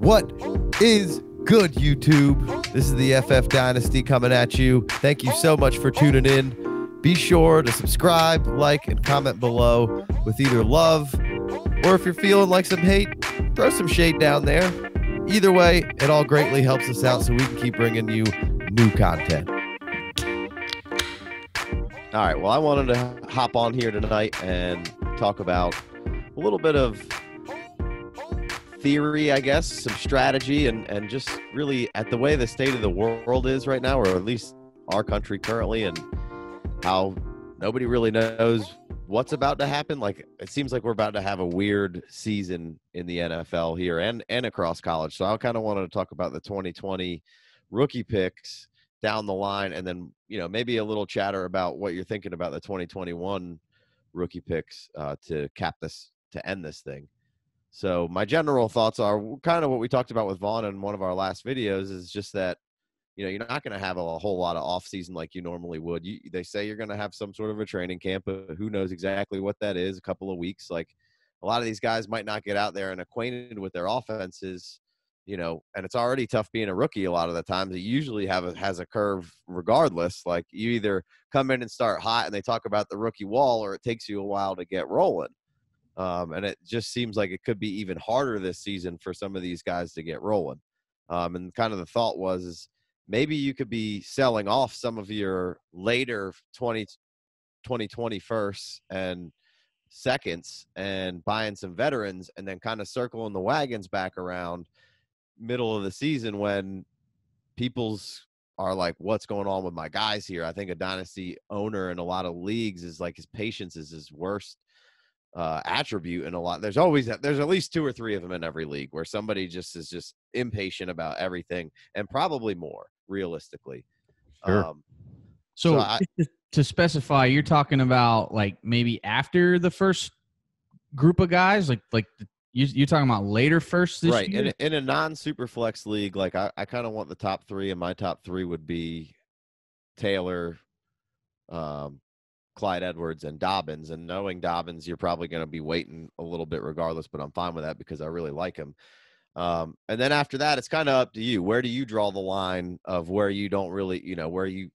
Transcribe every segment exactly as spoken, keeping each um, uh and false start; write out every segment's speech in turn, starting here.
What is good, YouTube? This is the F F Dynasty coming at you. Thank you so much for tuning in. Be sure to subscribe, like, and comment below with either love, or if you're feeling like some hate, throw some shade down there. Either way, it all greatly helps us out so we can keep bringing you new content. All right, well, I wanted to hop on here tonight and talk about a little bit of theory, I guess, some strategy, and and just really at the way the state of the world is right now, or at least our country currently, and how nobody really knows what's about to happen. Like, it seems like we're about to have a weird season in the N F L here and and across college. So I kind of wanted to talk about the twenty twenty rookie picks down the line, and then, you know, maybe a little chatter about what you're thinking about the twenty twenty-one rookie picks uh, to cap this, to end this thing. So my general thoughts are kind of what we talked about with Vaughn in one of our last videos, is just that, you know, you're not going to have a whole lot of off season like you normally would. You, they say you're going to have some sort of a training camp, but who knows exactly what that is, a couple of weeks. Like, a lot of these guys might not get out there and acquainted with their offenses, you know, and it's already tough being a rookie a lot of the times. It usually have a, has a curve regardless. Like, you either come in and start hot and they talk about the rookie wall, or it takes you a while to get rolling. Um, and it just seems like it could be even harder this season for some of these guys to get rolling. Um, and kind of the thought was, is maybe you could be selling off some of your later twenty twenty firsts and seconds and buying some veterans, and then kind of circling the wagons back around middle of the season when people's are like, what's going on with my guys here? I think a dynasty owner in a lot of leagues is like, his patience is his worst uh attribute in a lot. There's always that, there's at least two or three of them in every league where somebody just is just impatient about everything, and probably more realistically. Sure. Um, so, so I, to specify, you're talking about like maybe after the first group of guys, like like the, you, you're talking about later first this right year? In, in a non-super flex league, like I, I kind of want the top three, and my top three would be Taylor, um Clyde Edwards, and Dobbins. And knowing Dobbins, you're probably going to be waiting a little bit regardless, but I'm fine with that because I really like him. Um, and then after that, it's kind of up to you. Where do you draw the line of where you don't really, you know, where you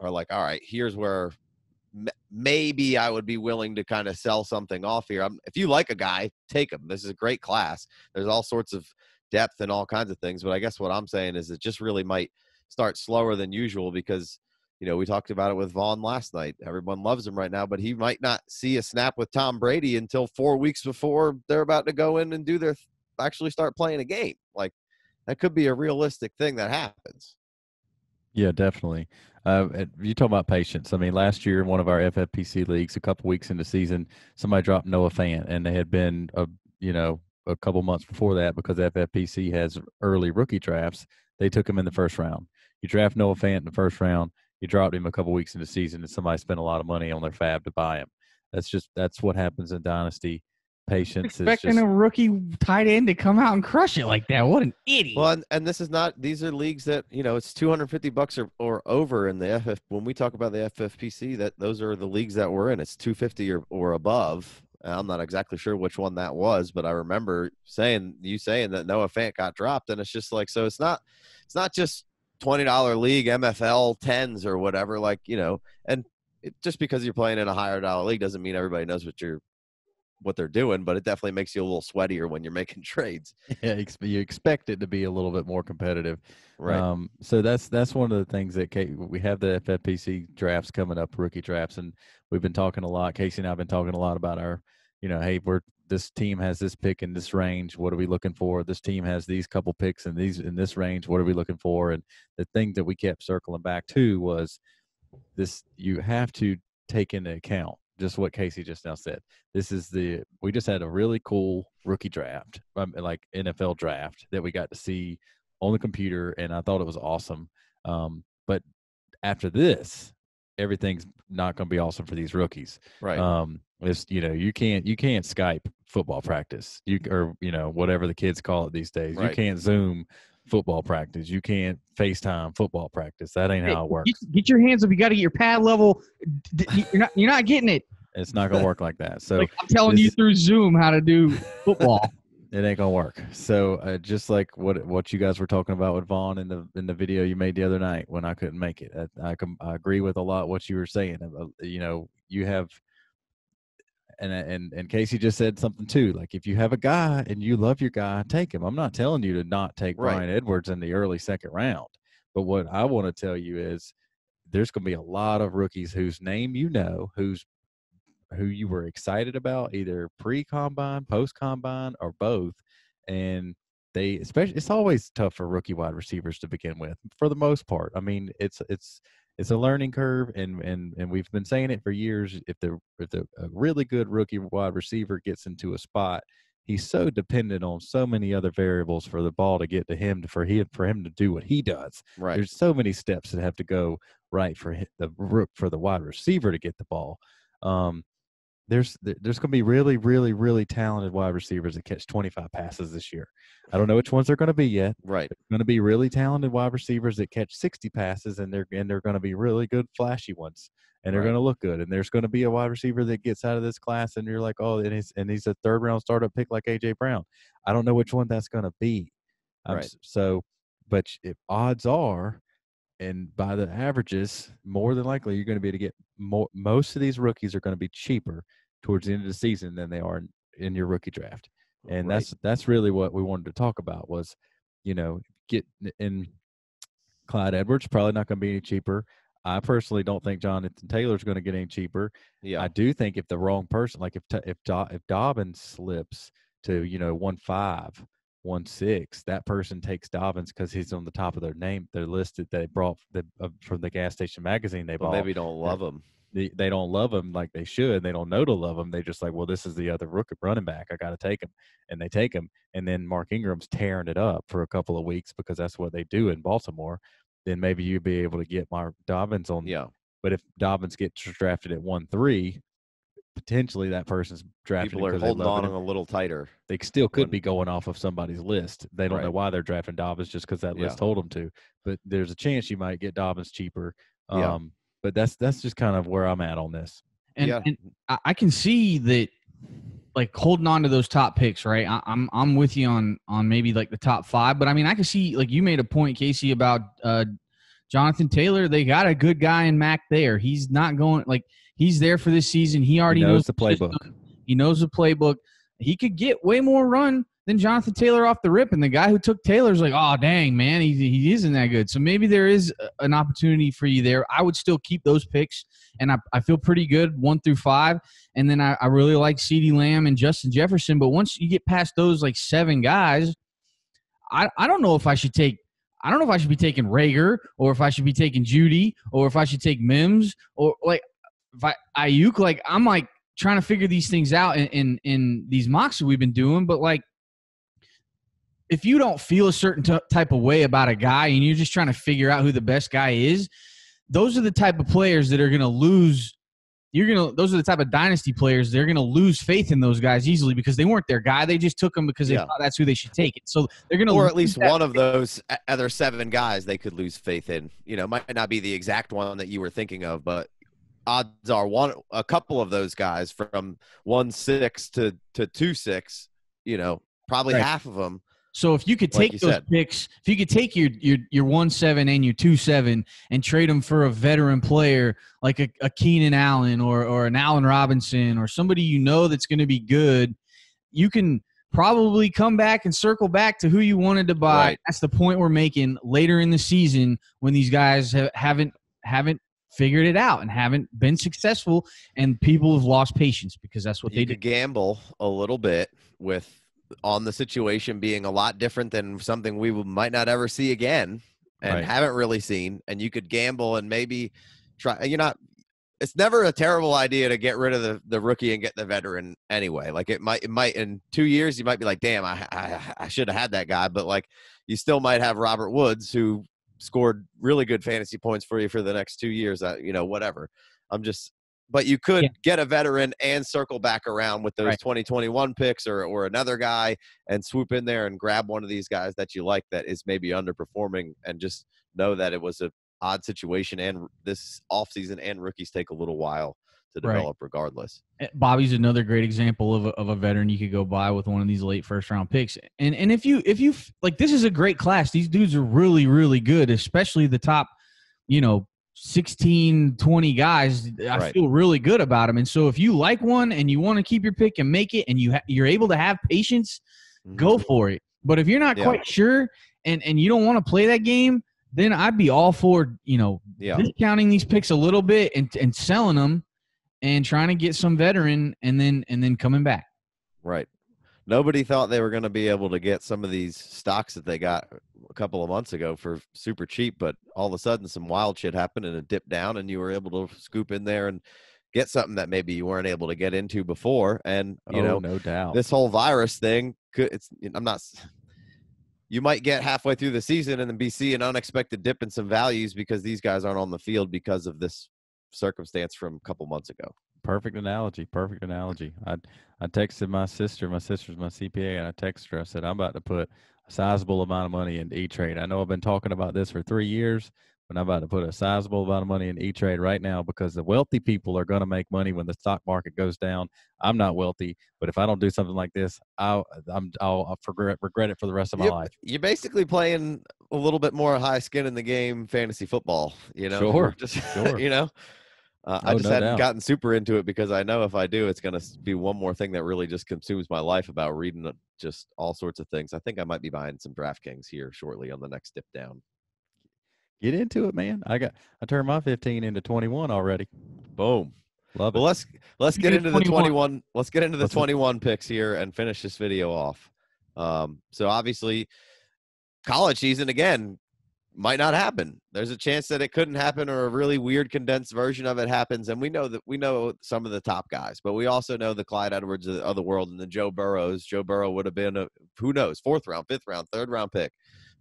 are like, all right, here's where m maybe I would be willing to kind of sell something off here. I'm, if you like a guy, take him. This is a great class. There's all sorts of depth and all kinds of things. But I guess what I'm saying is it just really might start slower than usual because, you know, we talked about it with Vaughn last night. Everyone loves him right now, but he might not see a snap with Tom Brady until four weeks before they're about to go in and do their – actually start playing a game. Like, that could be a realistic thing that happens. Yeah, definitely. Uh, you talk about patience. I mean, last year in one of our F F P C leagues, a couple weeks into the season, somebody dropped Noah Fant, and they had been, a, you know, a couple months before that because F F P C has early rookie drafts. They took him in the first round. You draft Noah Fant in the first round. You dropped him a couple weeks in the season, and somebody spent a lot of money on their fab to buy him. That's just that's what happens in dynasty. Patience is expecting just, a rookie tight end to come out and crush it like that. What an idiot! Well, and, and this is not. These are leagues that, you know, it's two hundred fifty bucks or or over in the F F. When we talk about the F F P C, that those are the leagues that we're in. It's two fifty or or above. I'm not exactly sure which one that was, but I remember saying you saying that Noah Fant got dropped, and it's just like, so. It's not. It's not just twenty dollar league, M F L tens or whatever, like, you know, and it, just because you're playing in a higher dollar league doesn't mean everybody knows what you're, what they're doing, but it definitely makes you a little sweatier when you're making trades. Yeah. You expect it to be a little bit more competitive. Right. Um, so that's, that's one of the things that Kate, we have the F F P C drafts coming up, rookie drafts. And we've been talking a lot, Casey and I've been talking a lot about our, you know, hey, we're, this team has this pick in this range. What are we looking for? This team has these couple picks in these in this range. What are we looking for? And the thing that we kept circling back to was this: you have to take into account just what Casey just now said. This is the we just had a really cool rookie draft, like N F L draft, that we got to see on the computer, and I thought it was awesome. Um, but after this, everything's not going to be awesome for these rookies, right? Um, It's, you know, you can't you can't Skype football practice, you or you know whatever the kids call it these days. Right. You can't Zoom football practice. You can't FaceTime football practice. That ain't hey, how it works. Get, get your hands up. You got to get your pad level. You're not you're not getting it. It's not gonna work like that. So like, I'm telling this, you through Zoom how to do football. It ain't gonna work. So uh, just like what what you guys were talking about with Vaughn in the in the video you made the other night when I couldn't make it, I, I, com- I agree with a lot of what you were saying. Uh, you know, you have, and and and Casey just said something too. Like if you have a guy and you love your guy, take him. I'm not telling you to not take right. Bryan Edwards in the early second round. But what I want to tell you is there's gonna be a lot of rookies whose name you know, who's who you were excited about either pre-combine, post-combine, or both. And they, especially, it's always tough for rookie wide receivers to begin with for the most part. I mean, it's, it's, it's a learning curve and, and, and we've been saying it for years. If the, if the a really good rookie wide receiver gets into a spot, he's so dependent on so many other variables for the ball to get to him, for he, for him to do what he does. Right. There's so many steps that have to go right for the rook, for the wide receiver to get the ball. Um, There's there's going to be really, really, really talented wide receivers that catch twenty-five passes this year. I don't know which ones they're going to be yet. Right. They're going to be really talented wide receivers that catch sixty passes, and they're and they're going to be really good, flashy ones, and they're right. going to look good. And there's going to be a wide receiver that gets out of this class, and you're like, oh, and he's, and he's a third-round startup pick like A J. Brown. I don't know which one that's going to be. Um, right. So, but if odds are, and by the averages, more than likely you're going to be to get more. Most of these rookies are going to be cheaper towards the end of the season than they are in, in your rookie draft, and right. that's that's really what we wanted to talk about was, you know, get in Clyde Edwards probably not going to be any cheaper. I personally don't think Jonathan Taylor is going to get any cheaper. Yeah, I do think if the wrong person, like if if if Dobbins slips to you know one five. one six, that person takes Dobbins because he's on the top of their name. They're listed. They brought the, uh, from the gas station magazine. They well, bought. Maybe don't love him. They, they don't love him like they should. They don't know to love him. They just like, well, this is the other rookie running back. I got to take him, and they take him. And then Mark Ingram's tearing it up for a couple of weeks because that's what they do in Baltimore. Then maybe you'd be able to get Mark Dobbins on. Yeah. But if Dobbins gets drafted at one three. Potentially that person's drafted. People are holding on a little tighter. They still could be going off of somebody's list. They don't right. know why they're drafting Dobbins just because that list yeah. told them to. But there's a chance you might get Dobbins cheaper. Um, yeah. But that's that's just kind of where I'm at on this. And, yeah. and I can see that, like holding on to those top picks, right? I, I'm I'm with you on on maybe like the top five. But I mean, I can see like you made a point, Casey, about uh, Jonathan Taylor. They got a good guy in Mac there. He's not going like. He's there for this season. He already he knows, knows the playbook. He knows the playbook. He could get way more run than Jonathan Taylor off the rip. And the guy who took Taylor's like, oh, dang, man, he, he isn't that good. So maybe there is an opportunity for you there. I would still keep those picks, and I, I feel pretty good, one through five. And then I, I really like CeeDee Lamb and Justin Jefferson. But once you get past those, like, seven guys, I, I don't know if I should take I don't know if I should be taking Rager or if I should be taking Jeudy or if I should take Mims or, like, Ayuk, like I'm like trying to figure these things out in, in in these mocks that we've been doing, but like if you don't feel a certain t- type of way about a guy and you're just trying to figure out who the best guy is, those are the type of players that are going to lose. You're gonna those are the type of dynasty players they're going to lose faith in those guys easily because they weren't their guy. They just took them because they yeah. thought that's who they should take it. So they're going to, or at least one of those other seven guys they could lose faith in. You know, might not be the exact one that you were thinking of, but. Odds are one, a couple of those guys from one six to to two six, you know, probably right. half of them. So if you could take like you those said. picks, if you could take your your your one seven and your two seven and trade them for a veteran player like a, a Keenan Allen or or an Allen Robinson or somebody you know that's going to be good, you can probably come back and circle back to who you wanted to buy. Right. That's the point we're making later in the season when these guys ha- haven't haven't. figured it out and haven't been successful, and people have lost patience because that's what you they did. Gamble a little bit with on the situation being a lot different than something we might not ever see again and right. haven't really seen. And you could gamble and maybe try, you're not, it's never a terrible idea to get rid of the, the rookie and get the veteran anyway. Like it might, it might in two years, you might be like, damn, I, I, I should have had that guy. But like, you still might have Robert Woods who scored really good fantasy points for you for the next two years, uh, you know, whatever. I'm just, but you could yeah. get a veteran and circle back around with those right. twenty twenty-one picks or or another guy and swoop in there and grab one of these guys that you like that is maybe underperforming and just know that it was a odd situation and this offseason and rookies take a little while to develop right. regardless. Bobby's another great example of a, of a veteran you could go buy with one of these late first round picks. And and if you if you like, this is a great class. These dudes are really, really good, especially the top, you know, sixteen, twenty guys. I right. feel really good about them. And so if you like one and you want to keep your pick and make it, and you ha you're able to have patience, mm-hmm. go for it. But if you're not yeah. quite sure and and you don't want to play that game, then I'd be all for, you know, yeah. discounting these picks a little bit and, and selling them and trying to get some veteran and then and then coming back. Right. Nobody thought they were going to be able to get some of these stocks that they got a couple of months ago for super cheap, but all of a sudden some wild shit happened and it dipped down and you were able to scoop in there and get something that maybe you weren't able to get into before. And, you oh, know, no doubt. This whole virus thing, could, it's, I'm not... You might get halfway through the season and then be seeing an unexpected dip in some values because these guys aren't on the field because of this circumstance from a couple months ago. Perfect analogy. Perfect analogy. I I texted my sister. My sister's my C P A, and I texted her. I said, I'm about to put a sizable amount of money into E-Trade. I know I've been talking about this for three years, but I'm about to put a sizable amount of money in E-Trade right now because the wealthy people are going to make money when the stock market goes down. I'm not wealthy, but if I don't do something like this, I'll, I'm, I'll, I'll regret, regret it for the rest of my you're, life. You're basically playing a little bit more high skin in the game fantasy football, you know? Sure, just, sure. You know? Uh, oh, I just no hadn't doubt. gotten super into it because I know if I do, it's going to be one more thing that really just consumes my life about reading just all sorts of things. I think I might be buying some DraftKings here shortly on the next dip down. Get into it, man. I got I turned my fifteen into twenty-one already. Boom. Love it. Well, let's let's get into the twenty-one. Let's get into the twenty-one picks here and finish this video off. Um, so obviously college season again might not happen. There's a chance that it couldn't happen or a really weird condensed version of it happens. And we know that we know some of the top guys, but we also know the Clyde Edwards of the, of the world and the Joe Burrows. Joe Burrow would have been a, who knows, fourth round, fifth round, third round pick.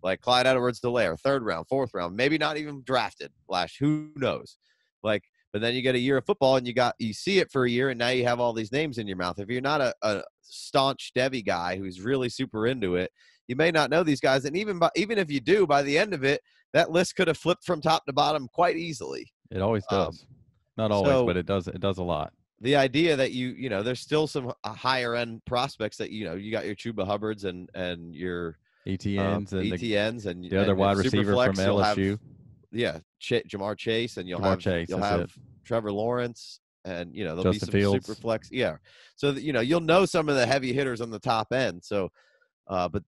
Like Clyde Edwards-Helaire, third round, fourth round, maybe not even drafted last, who knows? Like, but then you get a year of football and you got, you see it for a year and now you have all these names in your mouth. If you're not a, a staunch Devy guy who's really super into it, you may not know these guys. And even by, even if you do, by the end of it, that list could have flipped from top to bottom quite easily. It always does. Um, not always, so, but it does, it does a lot. The idea that you, you know, there's still some higher end prospects that, you know, you got your Chuba Hubbards and, and your, E T Ns um, and E T Ns the, and the other and wide receiver from L S U. Have, yeah, Ch Ja'Marr Chase, and you'll Ja'Marr have Chase, you'll have it. Trevor Lawrence, and you know there'll Justin be some Fields. super flex. Yeah, so that, you know you'll know some of the heavy hitters on the top end. So, uh, but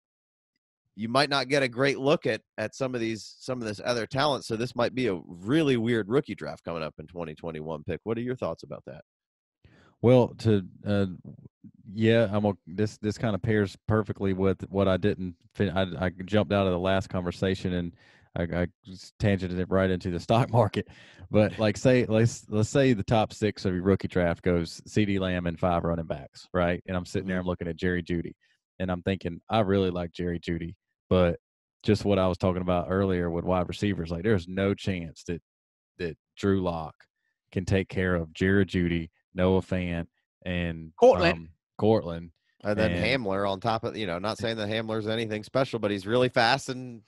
you might not get a great look at at some of these some of this other talent. So this might be a really weird rookie draft coming up in twenty twenty-one. Pick. What are your thoughts about that? Well, to uh, yeah, I'm a, this this kind of pairs perfectly with what I didn't. I, I jumped out of the last conversation and I, I tangented it right into the stock market. But like say let's let's say the top six of your rookie draft goes CeeDee Lamb and five running backs, right? And I'm sitting there, I'm looking at Jerry Jeudy, and I'm thinking I really like Jerry Jeudy, but just what I was talking about earlier with wide receivers, like there's no chance that that Drew Lock can take care of Jerry Jeudy, Noah Fant, and Courtland. Um, Courtland. And then and, Hamler on top of, you know, not saying that Hamler's anything special, but he's really fast. And,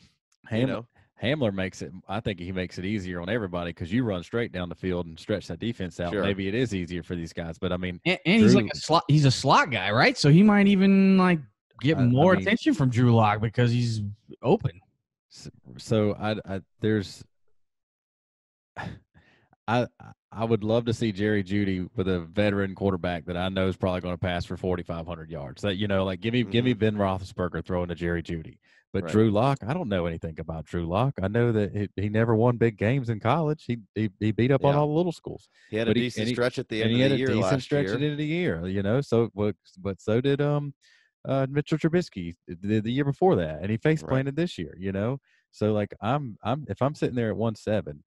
Ham, you know. Hamler makes it, I think he makes it easier on everybody because you run straight down the field and stretch that defense out. Sure. Maybe it is easier for these guys, but I mean. And, and Drew, he's like a slot, he's a slot guy, right? So he might even like get I, more I mean, attention from Drew Lock because he's open. So, so I, I, there's. I, I would love to see Jerry Jeudy with a veteran quarterback that I know is probably going to pass for forty-five hundred yards. That, you know, like give me, mm-hmm. give me Ben Roethlisberger throwing to Jerry Jeudy. But right. Drew Lock, I don't know anything about Drew Lock. I know that he, he never won big games in college. He he, he beat up yeah. on all the little schools. He had but a he, decent he, stretch at the end of the year. He had a decent last stretch year. at the end of the year, you know. So, but, but so did um, uh, Mitchell Trubisky the, the year before that, and he face planted right. this year, you know. So like I'm I'm if I'm sitting there at one seven.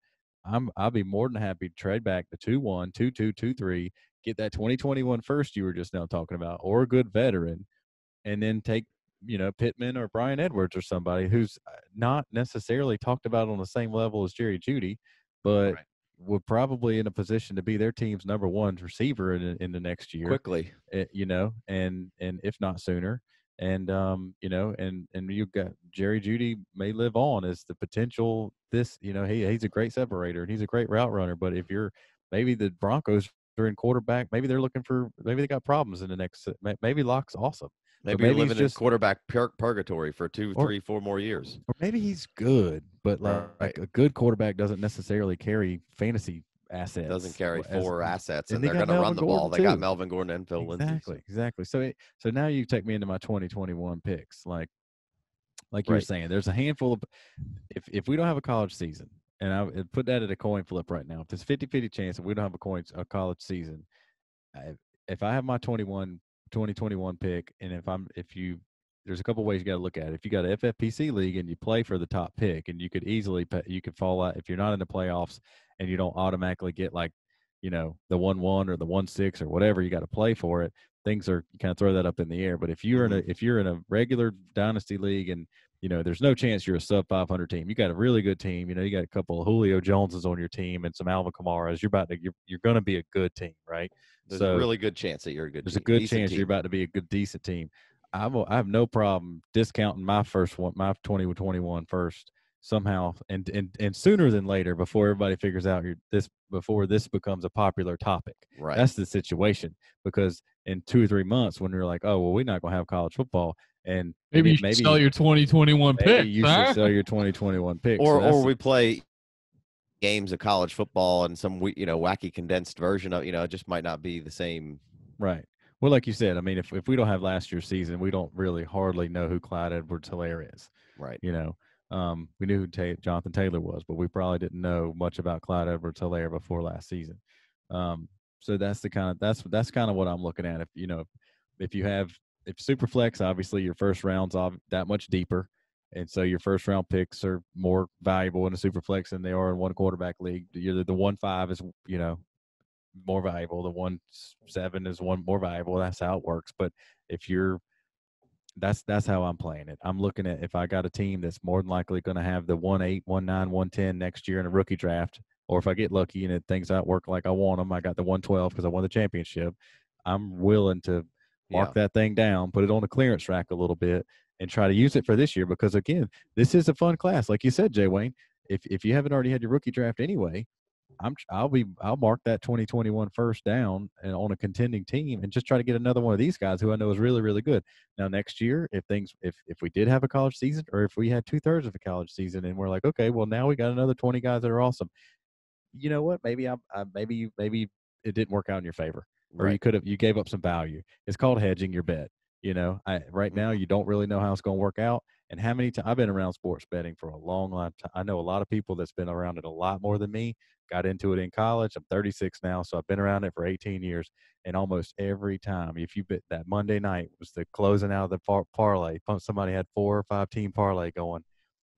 I'm, I'll be more than happy to trade back the two one, two two, two three, get that twenty twenty-one first you were just now talking about, or a good veteran, and then take, you know, Pittman or Bryan Edwards or somebody who's not necessarily talked about on the same level as Jerry Jeudy, but right. we're probably in a position to be their team's number one receiver in, in the next year. Quickly. You know, and, and if not sooner. And, um, you know, and, and you've got Jerry Jeudy may live on as the potential this, you know, he, he's a great separator and he's a great route runner. But if you're maybe the Broncos they're in quarterback. Maybe they're looking for, maybe they got problems in the next, maybe Lock's awesome. Maybe, maybe you're living just, in quarterback pur- purgatory for two, or, three, four more years. Or maybe he's good, but like, right. like a good quarterback doesn't necessarily carry fantasy assets. Doesn't carry four as, assets, and, and they're they going to run the Gordon ball. Too. They got Melvin Gordon and Phil Lindsay. Exactly, Lindsay. exactly. So, it, so now you take me into my twenty twenty-one picks. Like, like right. you're saying, there's a handful of. If if we don't have a college season, and I put that at a coin flip right now, if there's fifty-fifty chance that we don't have a coin a college season, I, if I have my twenty-one. twenty twenty-one pick, and if I'm if you there's a couple ways you got to look at it. If you got an F F P C league and you play for the top pick, and you could easily pay, you could fall out if you're not in the playoffs and you don't automatically get like you know the one one or the one six or whatever, you got to play for it. Things are you kind of throw that up in the air. But if you're in a if you're in a regular dynasty league and you know there's no chance you're a sub five hundred team, you got a really good team. You know you got a couple of Julio Joneses on your team and some Alvin Kamaras. You're about to you're you're going to be a good team, right? There's so, a really good chance that you're a good there's team. There's a good decent chance team. You're about to be a good, decent team. I will, I have no problem discounting my first one, my twenty twenty-one first somehow, and, and and sooner than later before everybody figures out your, this, before this becomes a popular topic. Right. That's the situation, because in two or three months when you're like, oh, well, we're not going to have college football. And maybe, maybe you should maybe, sell your twenty twenty-one maybe picks. You huh? should sell your twenty twenty-one picks. Or, so or we play – games of college football and some you know wacky condensed version of you know it just might not be the same. Right. Well, like you said, I mean, if if we don't have last year's season, we don't really hardly know who Clyde Edwards-Helaire is. Right. You know, um, we knew who Ta- Jonathan Taylor was, but we probably didn't know much about Clyde Edwards-Helaire before last season. Um, so that's the kind of that's that's kind of what I'm looking at. If you know, if you have if Superflex, obviously your first round's that much deeper. And so your first round picks are more valuable in a super flex than they are in one quarterback league. You're the one five is, you know, more valuable. The one seven is one more valuable. That's how it works. But if you're, that's, that's how I'm playing it. I'm looking at if I got a team that's more than likely going to have the one, eight, one, nine, one, ten next year in a rookie draft, or if I get lucky and it things out work like I want them, I got the one twelve cause I won the championship. I'm willing to mark yeah. that thing down, put it on the clearance rack a little bit, and try to use it for this year because, again, this is a fun class. Like you said, Jay Wayne, if if you haven't already had your rookie draft anyway, I'm, I'll be I'll mark that twenty twenty-one first down and on a contending team and just try to get another one of these guys who I know is really, really good. Now, next year, if things if if we did have a college season or if we had two-thirds of a college season and we're like, okay, well, now we got another twenty guys that are awesome, you know what? Maybe I, I maybe maybe it didn't work out in your favor or right. you could have you gave up some value. It's called hedging your bet. You know, I, right now you don't really know how it's going to work out. And how many times I've been around sports betting for a long, long time. I know a lot of people that's been around it a lot more than me. Got into it in college. I'm thirty-six now, so I've been around it for eighteen years. And almost every time, if you bet that Monday night was the closing out of the par- parlay. Somebody had four or five team parlay going.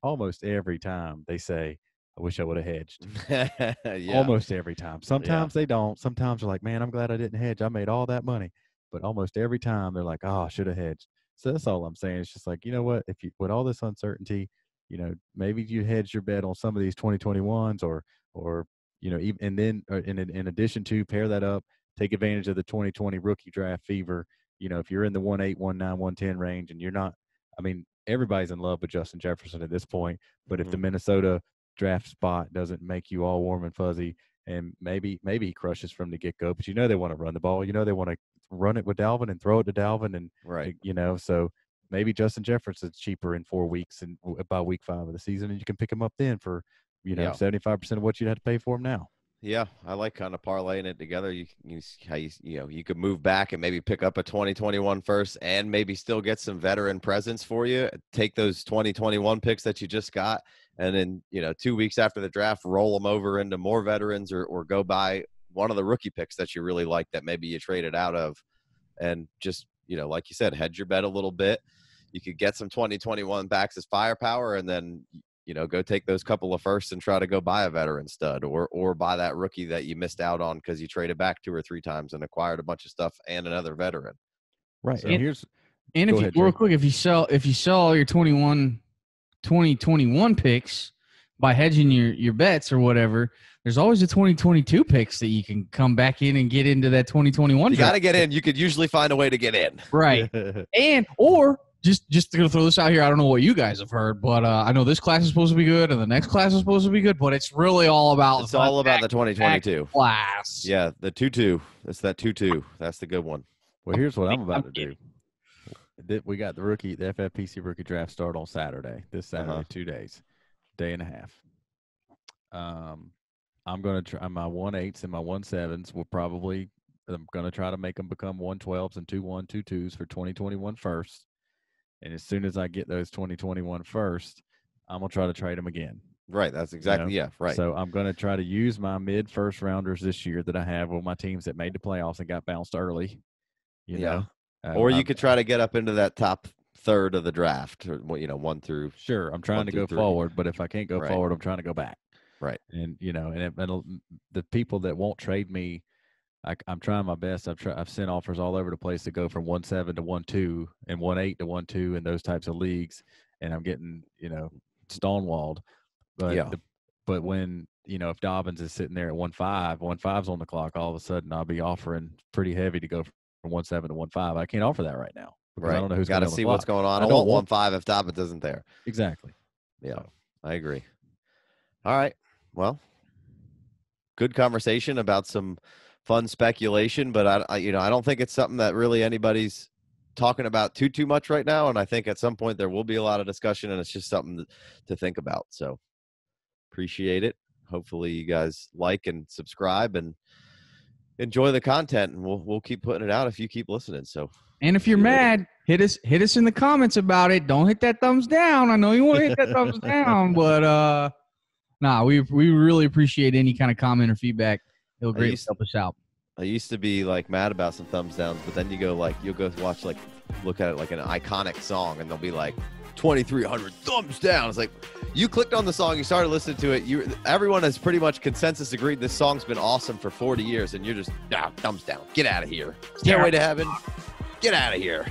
Almost every time they say, I wish I would have hedged. yeah. Almost every time. Sometimes yeah. they don't. Sometimes they're like, man, I'm glad I didn't hedge. I made all that money. But almost every time they're like, oh, I should have hedged. So that's all I'm saying. It's just like, you know what, if you, with all this uncertainty, you know, maybe you hedge your bet on some of these twenty twenty-ones or, or, you know, even, and then or in, in addition to pair that up, take advantage of the twenty twenty rookie draft fever. You know, if you're in the one eight, one nine, one ten range and you're not, I mean, everybody's in love with Justin Jefferson at this point, but mm-hmm. if the Minnesota draft spot doesn't make you all warm and fuzzy, and maybe, maybe he crushes from the get go, but you know, they want to run the ball, you know, they want to run it with Dalvin and throw it to Dalvin. And, right. you know, so maybe Justin Jefferson's cheaper in four weeks and by week five of the season, and you can pick him up then for, you know, yeah. seventy-five percent of what you'd have to pay for him now. Yeah. I like kind of parlaying it together. You can use how you, you know, you could move back and maybe pick up a twenty twenty-one first and maybe still get some veteran presence for you. Take those twenty twenty-one picks that you just got. And then, you know, two weeks after the draft, roll them over into more veterans or, or go buy one of the rookie picks that you really like that maybe you traded out of. And just, you know, like you said, hedge your bet a little bit. You could get some twenty twenty-one backs as firepower and then, you know, go take those couple of firsts and try to go buy a veteran stud or or buy that rookie that you missed out on because you traded back two or three times and acquired a bunch of stuff and another veteran. Right. So and here's and if ahead, you, real quick, if you sell if you sell all your twenty-one twenty twenty-one picks by hedging your, your bets or whatever, there's always the twenty twenty-two picks that you can come back in and get into that twenty twenty-one. You got to get in. You could usually find a way to get in. Right. and, or just just going to throw this out here. I don't know what you guys have heard, but uh, I know this class is supposed to be good and the next class is supposed to be good, but it's really all about it's all about the twenty twenty-two class. Yeah, the two two. It's that two two. That's the good one. Well, here's what I'm about to do. We got the rookie, the F F P C rookie draft start on Saturday. This Saturday, uh-huh. two days, day and a half. Um, I'm gonna try my one eights and my one sevens. Will probably I'm gonna try to make them become one twelves and two one two twos for twenty twenty-one first. And as soon as I get those twenty twenty-one first, I'm gonna try to trade them again. Right. That's exactly you know? yeah. Right. So I'm gonna try to use my mid first rounders this year that I have with my teams that made the playoffs and got bounced early. You yeah. know. Uh, or you I'm, could try to get up into that top third of the draft, or, you know, one through. Sure, I'm trying to go three. forward, but if I can't go right. forward, I'm trying to go back. Right. And, you know, and, it, and the people that won't trade me, I, I'm trying my best. I've, try, I've sent offers all over the place to go from one seven to one two and one eight to one two in those types of leagues, and I'm getting, you know, stonewalled. But, yeah. the, but when, you know, if Dobbins is sitting there at one five, one five's on the clock, all of a sudden I'll be offering pretty heavy to go from one seven to one five. I can't offer that right now because right. I don't know who's got to see what's going on. I, I don't want one five if Dobbins isn't there. Exactly. Yeah, so. I agree. All right. Well, good conversation about some fun speculation, but I, I, you know, I don't think it's something that really anybody's talking about too too much right now. And I think at some point there will be a lot of discussion, and it's just something to think about. So appreciate it. Hopefully you guys like and subscribe and enjoy the content, and we'll we'll keep putting it out if you keep listening. So, and if you're mad, hit us hit us in the comments about it. Don't hit that thumbs down. I know you want to hit that thumbs down, but uh, nah, we we really appreciate any kind of comment or feedback. It'll greatly help us out. I used to be like mad about some thumbs downs, but then you go like you'll go watch like look at it like an iconic song, and they'll be like twenty-three hundred thumbs down. It's like you clicked on the song, you started listening to it. You, everyone has pretty much consensus agreed this song's been awesome for forty years, and you're just ah, thumbs down. Get out of here. Stairway yeah. to Heaven. Get out of here.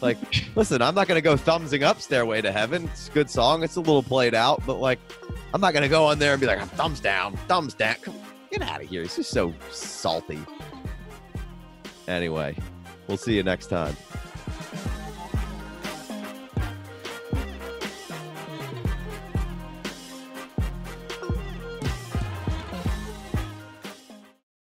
Like, listen, I'm not gonna go thumbsing up Stairway to Heaven. It's a good song. It's a little played out, but like, I'm not gonna go on there and be like, I'm thumbs down, thumbs down. Get out of here. It's just so salty. Anyway, we'll see you next time.